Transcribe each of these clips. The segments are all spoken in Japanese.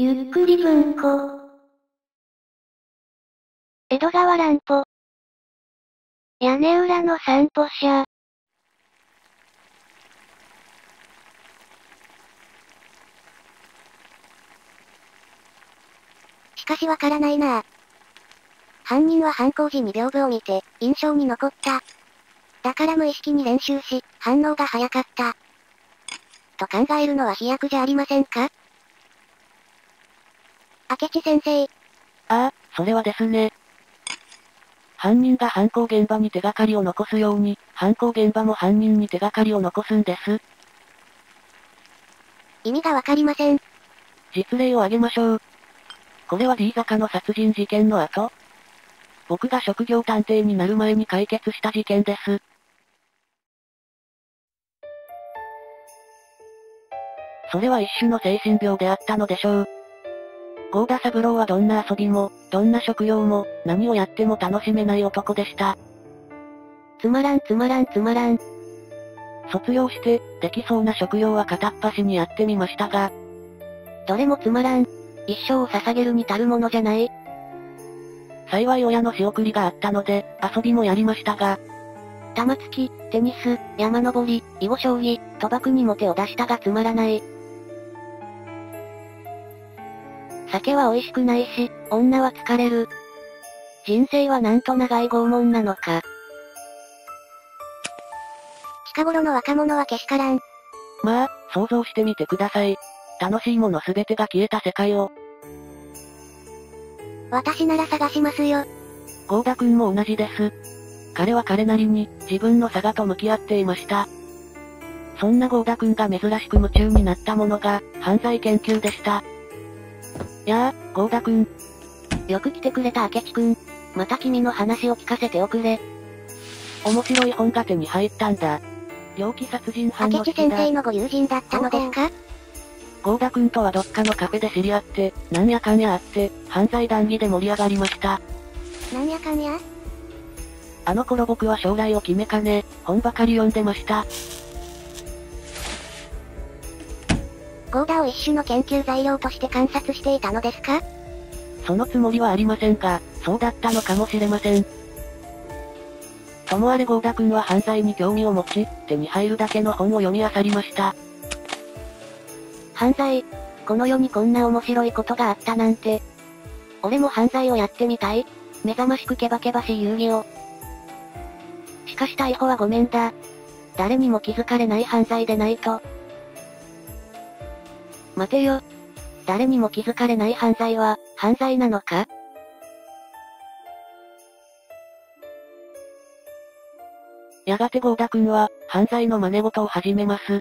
ゆっくり文庫。江戸川乱歩。屋根裏の散歩者。しかしわからないなあ。犯人は犯行時に屏風を見て、印象に残った。だから無意識に練習し、反応が早かった。と考えるのは飛躍じゃありませんか？明智先生。ああ、それはですね。犯人が犯行現場に手がかりを残すように、犯行現場も犯人に手がかりを残すんです。意味がわかりません。実例を挙げましょう。これは D 坂の殺人事件の後、僕が職業探偵になる前に解決した事件です。それは一種の精神病であったのでしょう。郷田三郎はどんな遊びも、どんな職業も、何をやっても楽しめない男でした。つまらん。卒業して、できそうな職業は片っ端にやってみましたが、どれもつまらん。一生を捧げるに足るものじゃない。幸い親の仕送りがあったので、遊びもやりましたが、玉突き、テニス、山登り、囲碁将棋、賭博にも手を出したがつまらない。酒は美味しくないし、女は疲れる。人生はなんと長い拷問なのか。近頃の若者はけしからん。まあ、想像してみてください。楽しいものすべてが消えた世界を。私なら探しますよ。郷田くんも同じです。彼は彼なりに、自分の差がと向き合っていました。そんな郷田くんが珍しく夢中になったものが、犯罪研究でした。やあ、郷田くん。よく来てくれた明智くん。また君の話を聞かせておくれ。面白い本が手に入ったんだ。猟奇殺人犯の明智先生のご友人だったのですか？郷田くんとはどっかのカフェで知り合って、なんやかんやあって、犯罪談義で盛り上がりました。なんやかんや？あの頃僕は将来を決めかね、本ばかり読んでました。郷田を一種の研究材料として観察していたのですか？そのつもりはありませんが、そうだったのかもしれません。ともあれ郷田くんは犯罪に興味を持ち、手に入るだけの本を読み漁りました。犯罪。この世にこんな面白いことがあったなんて。俺も犯罪をやってみたい。目覚ましくケバケバしい遊戯を。しかし逮捕はごめんだ。誰にも気づかれない犯罪でないと。待てよ。誰にも気づかれない犯罪は、犯罪なのか？やがて郷田くんは、犯罪の真似事を始めます。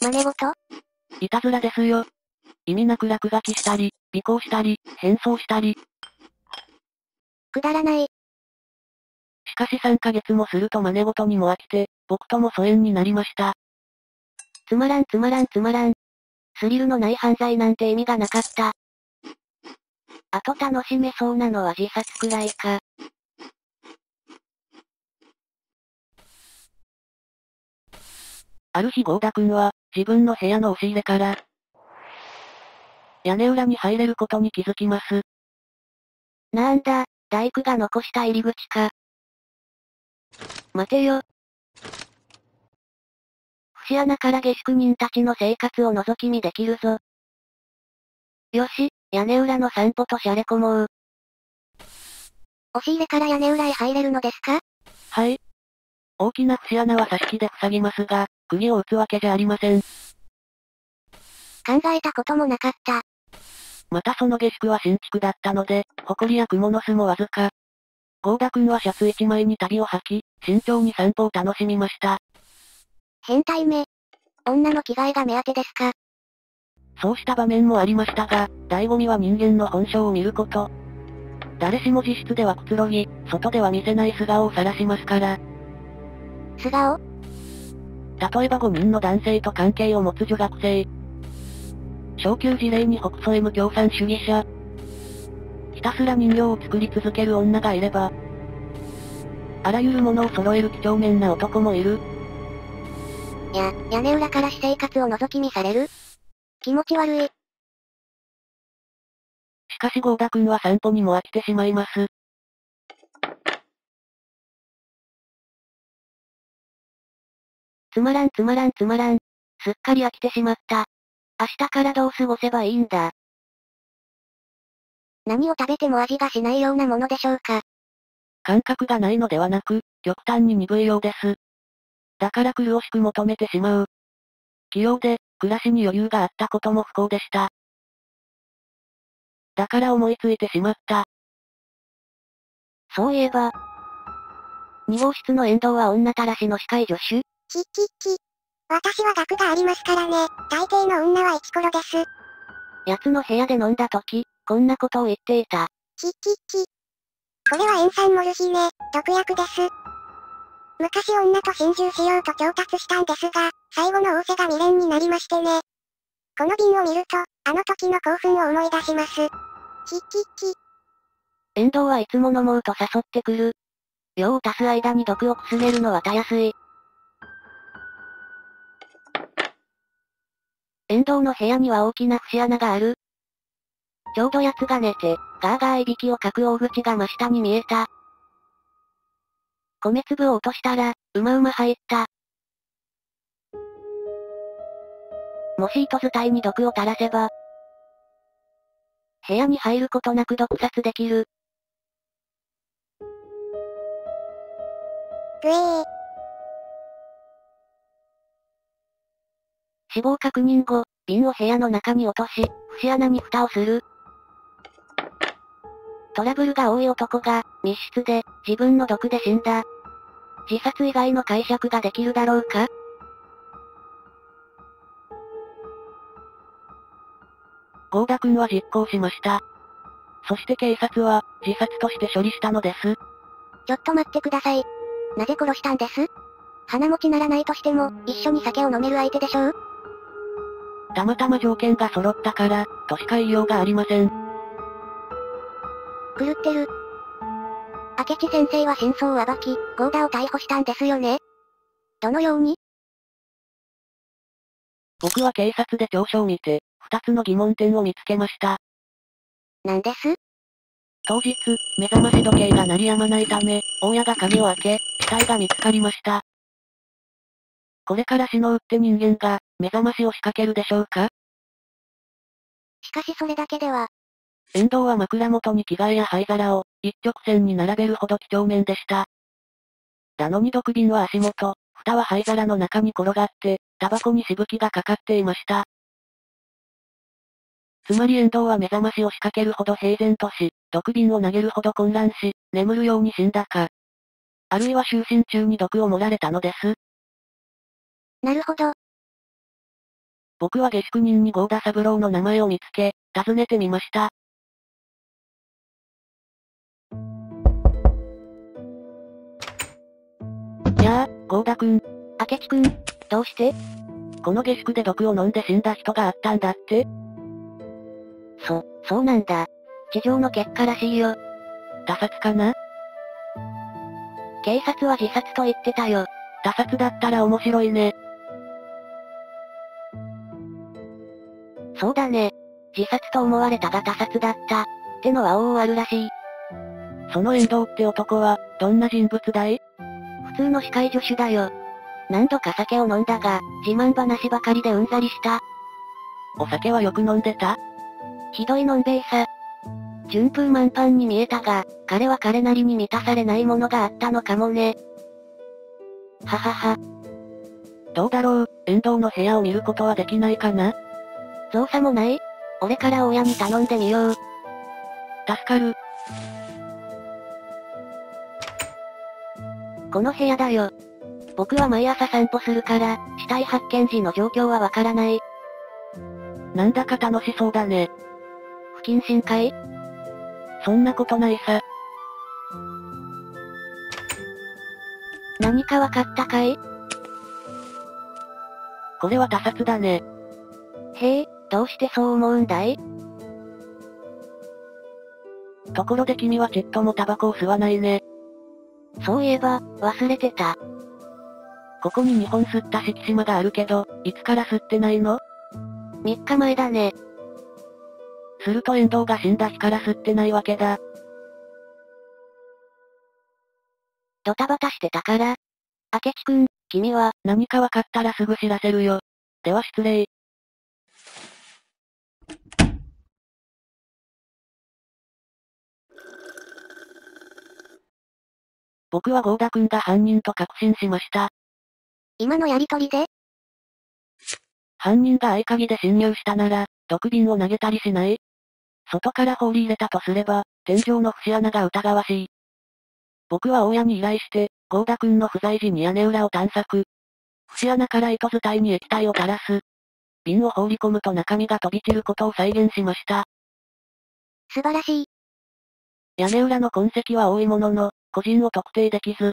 真似事？いたずらですよ。意味なく落書きしたり、尾行したり、変装したり。くだらない。しかし3ヶ月もすると真似事にも飽きて、僕とも疎遠になりました。つまらん。スリルのない犯罪なんて意味がなかった。あと楽しめそうなのは自殺くらいか。ある日郷田くんは、自分の部屋の押し入れから、屋根裏に入れることに気づきます。なんだ、大工が残した入り口か。待てよ。節穴から下宿人たちの生活を覗き見できるぞ。よし、屋根裏の散歩としゃれこもう。押し入れから屋根裏へ入れるのですか？はい。大きな節穴は挿し木で塞ぎますが、釘を打つわけじゃありません。考えたこともなかった。またその下宿は新築だったので、埃や蜘蛛の巣もわずか。郷田くんはシャツ一枚に足袋を履き、慎重に散歩を楽しみました。変態め。女の着替えが目当てですか？そうした場面もありましたが、醍醐味は人間の本性を見ること。誰しも自室ではくつろぎ、外では見せない素顔を晒しますから。素顔？例えば5人の男性と関係を持つ女学生。昇級事例に北総 M 共産主義者。ひたすら人形を作り続ける女がいれば、あらゆるものを揃える几帳面な男もいる。屋根裏から私生活を覗き見される？気持ち悪い。しかしゴーダくんは散歩にも飽きてしまいます。つまらん。すっかり飽きてしまった。明日からどう過ごせばいいんだ。何を食べても味がしないようなものでしょうか。感覚がないのではなく、極端に鈍いようです。だから苦しく求めてしまう。器用で、暮らしに余裕があったことも不幸でした。だから思いついてしまった。そういえば、2号室の遠藤は女たらしの歯科医助手？私は学がありますからね。大抵の女はイチコロです。奴の部屋で飲んだ時、こんなことを言っていた。これは塩酸モルヒネ、毒薬です。昔女と心中しようと調達したんですが、最後の仰せが未練になりましてね。この瓶を見ると、あの時の興奮を思い出します。遠藤はいつも飲もうと誘ってくる。用を足す間に毒をくすねるのはたやすい。遠藤の部屋には大きな節穴がある。ちょうど奴が寝て、ガーガーいびきをかく大口が真下に見えた。米粒を落としたら、うまうま入った。もし糸伝いに毒を垂らせば、部屋に入ることなく毒殺できる。死亡確認後、瓶を部屋の中に落とし、節穴に蓋をする。トラブルが多い男が、密室で、自分の毒で死んだ。自殺以外の解釈ができるだろうか？ゴーダ君は実行しました。そして警察は、自殺として処理したのです。ちょっと待ってください。なぜ殺したんです？鼻持ちならないとしても、一緒に酒を飲める相手でしょう？たまたま条件が揃ったから、としか言いようがありません。狂ってる。明智先生は真相を暴き、ゴーダを逮捕したんですよね。どのように？僕は警察で調書を見て、二つの疑問点を見つけました。何です？当日、目覚まし時計が鳴り止まないため、大家が鍵を開け、死体が見つかりました。これから死のうって人間が、目覚ましを仕掛けるでしょうか？しかしそれだけでは。遠藤は枕元に着替えや灰皿を、一直線に並べるほど几帳面でした。なのに毒瓶は足元、蓋は灰皿の中に転がって、タバコにしぶきがかかっていました。つまり遠藤は目覚ましを仕掛けるほど平然とし、毒瓶を投げるほど混乱し、眠るように死んだか。あるいは就寝中に毒を盛られたのです。なるほど。僕は下宿人に郷田三郎の名前を見つけ、訪ねてみました。やあ、郷田くん。明智くん、どうして？この下宿で毒を飲んで死んだ人があったんだって？そうなんだ。地上の結果らしいよ。他殺かな？警察は自殺と言ってたよ。他殺だったら面白いね。そうだね。自殺と思われたが他殺だった。ってのは往々あるらしい。その遠藤って男は、どんな人物だい？普通の歯科医助手だよ。何度か酒を飲んだが、自慢話ばかりでうんざりした。お酒はよく飲んでた？ひどいのんべいさ。順風満帆に見えたが、彼は彼なりに満たされないものがあったのかもね。ははは。どうだろう、遠藤の部屋を見ることはできないかな？造作もない？俺から親に頼んでみよう。助かる。この部屋だよ。僕は毎朝散歩するから、死体発見時の状況はわからない。なんだか楽しそうだね。不謹慎かい？そんなことないさ。何かわかったかい？これは他殺だね。へえ、どうしてそう思うんだい？ところで君はちっともタバコを吸わないね。そういえば、忘れてた。ここに2本吸った敷島があるけど、いつから吸ってないの？3日前だね。すると遠藤が死んだ日から吸ってないわけだ。ドタバタしてたから。明智くん、君は何か分かったらすぐ知らせるよ。では失礼。僕は郷田くんが犯人と確信しました。今のやりとりで？犯人が合鍵で侵入したなら、毒瓶を投げたりしない？外から放り入れたとすれば、天井の節穴が疑わしい。僕は大家に依頼して、郷田くんの不在時に屋根裏を探索。節穴から糸伝いに液体を垂らす。瓶を放り込むと中身が飛び散ることを再現しました。素晴らしい。屋根裏の痕跡は多いものの、個人を特定できず、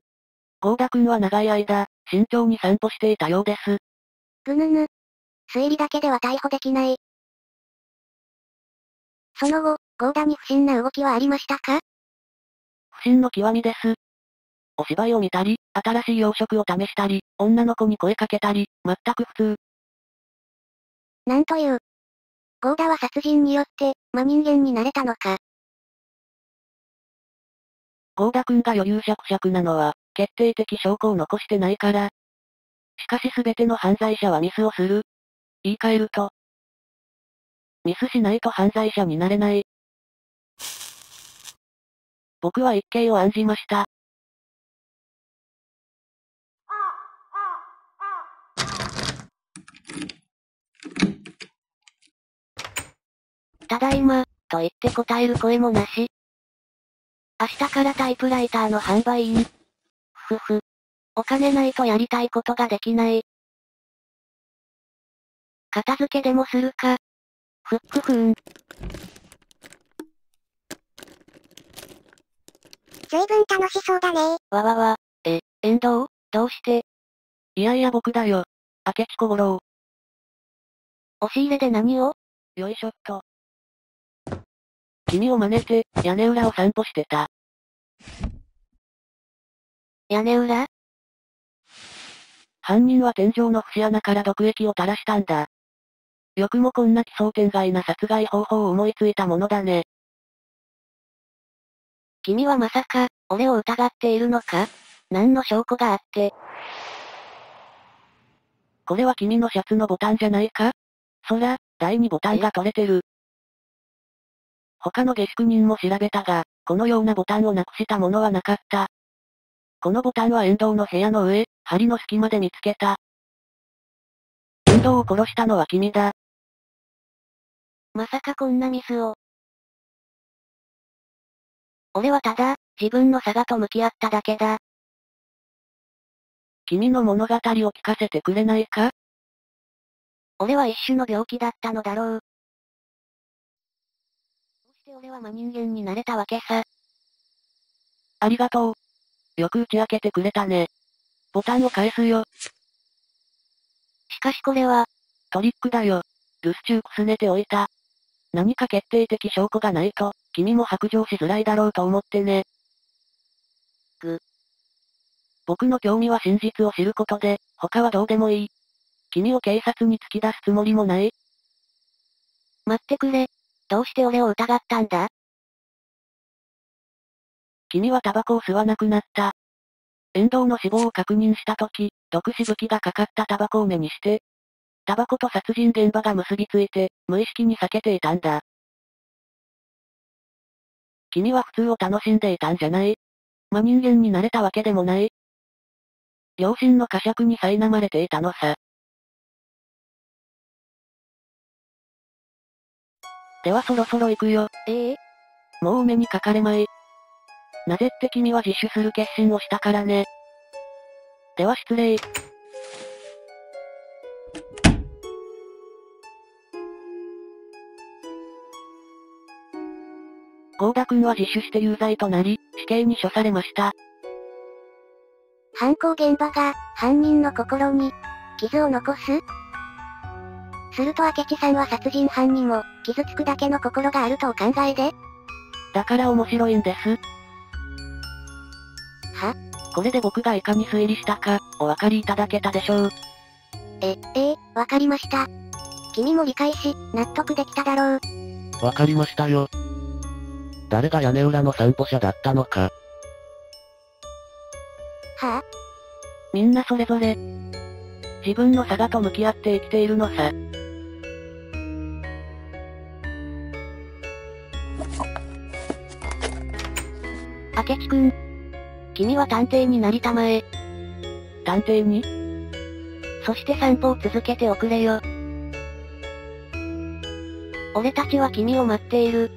郷田くんは長い間、慎重に散歩していたようです。ぐぬぬ。推理だけでは逮捕できない。その後、郷田に不審な動きはありましたか？不審の極みです。お芝居を見たり、新しい洋食を試したり、女の子に声かけたり、全く普通。なんという。郷田は殺人によって、真人間になれたのか。郷田くんが余裕しゃくしゃくなのは、決定的証拠を残してないから。しかし全ての犯罪者はミスをする。言い換えると、ミスしないと犯罪者になれない。僕は一計を案じました。ただいま、と言って答える声もなし。明日からタイプライターの販売員。ふふ。お金ないとやりたいことができない。片付けでもするか。ふっくふん。ずいぶん楽しそうだね。わわわ。遠藤、どうして？いやいや僕だよ。明智小五郎。押し入れで何を？よいしょっと。君を真似て、屋根裏を散歩してた。屋根裏？犯人は天井の節穴から毒液を垂らしたんだ。よくもこんな奇想天外な殺害方法を思いついたものだね。君はまさか、俺を疑っているのか？何の証拠があって。これは君のシャツのボタンじゃないか？そら、第2ボタンが取れてる。他の下宿人も調べたが、このようなボタンをなくしたものはなかった。このボタンは遠藤の部屋の上、梁の隙間で見つけた。遠藤を殺したのは君だ。まさかこんなミスを。俺はただ、自分の差がと向き合っただけだ。君の物語を聞かせてくれないか？俺は一種の病気だったのだろう。俺は真人間になれたわけさ。ありがとう。よく打ち明けてくれたね。ボタンを返すよ。しかしこれは、トリックだよ。留守中くすねておいた。何か決定的証拠がないと、君も白状しづらいだろうと思ってね。僕の興味は真実を知ることで、他はどうでもいい。君を警察に突き出すつもりもない。待ってくれ。どうして俺を疑ったんだ？君はタバコを吸わなくなった。遠藤の死亡を確認したとき、毒しぶきがかかったタバコを目にして、タバコと殺人現場が結びついて、無意識に避けていたんだ。君は普通を楽しんでいたんじゃない。真人間になれたわけでもない。良心の呵責に苛まれていたのさ。ではそろそろ行くよ。もうお目にかかれまい。なぜって君は自首する決心をしたからね。では失礼。郷田くんは自首して有罪となり、死刑に処されました。犯行現場が、犯人の心に、傷を残す？すると明智さんは殺人犯にも、傷つくだけの心があるとお考えで？だから面白いんです。は？これで僕がいかに推理したか、お分かりいただけたでしょう。分かりました。君も理解し、納得できただろう。わかりましたよ。誰が屋根裏の散歩者だったのか。はぁ？みんなそれぞれ、自分のさがと向き合って生きているのさ。あけちくん。君は探偵になりたまえ。探偵に？そして散歩を続けておくれよ。俺たちは君を待っている。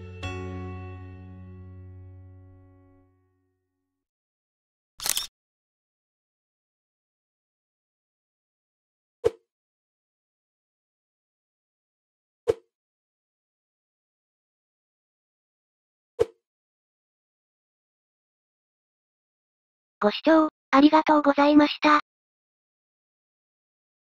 ご視聴、ありがとうございました。